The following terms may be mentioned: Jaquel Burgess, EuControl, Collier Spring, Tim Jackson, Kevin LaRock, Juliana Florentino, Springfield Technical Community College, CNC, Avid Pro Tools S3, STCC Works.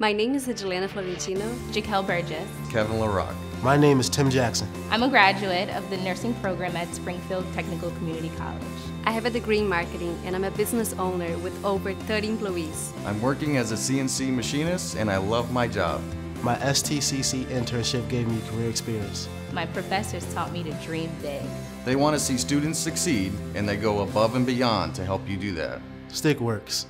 My name is Juliana Florentino. Jaquel Burgess. Kevin LaRock. My name is Tim Jackson. I'm a graduate of the nursing program at Springfield Technical Community College. I have a degree in marketing and I'm a business owner with over 30 employees. I'm working as a CNC machinist and I love my job. My STCC internship gave me career experience. My professors taught me to dream big. They want to see students succeed and they go above and beyond to help you do that. Stick works.